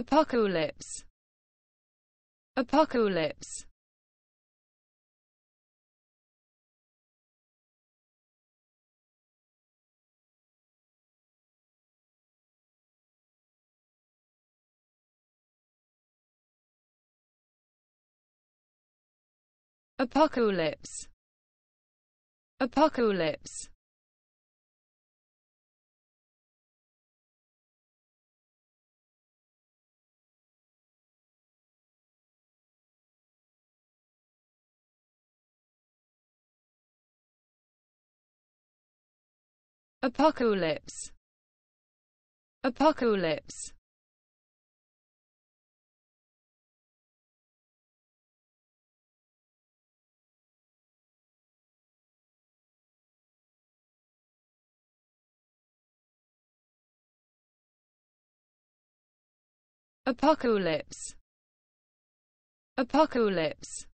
Apocalypse. Apocalypse. Apocalypse. Apocalypse. Apocalypse. Apocalypse. Apocalypse. Apocalypse.